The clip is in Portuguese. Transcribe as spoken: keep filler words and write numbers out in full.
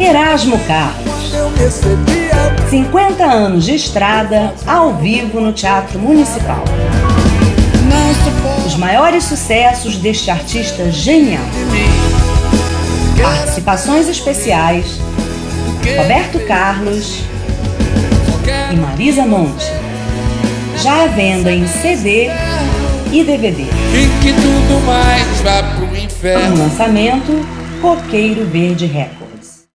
Erasmo Carlos. cinquenta anos de estrada, ao vivo no Teatro Municipal. Os maiores sucessos deste artista genial. Participações especiais: Roberto Carlos e Marisa Monte. Já à venda em C D e D V D. E que tudo mais vá pro inferno. Um lançamento: Coqueiro Verde Records.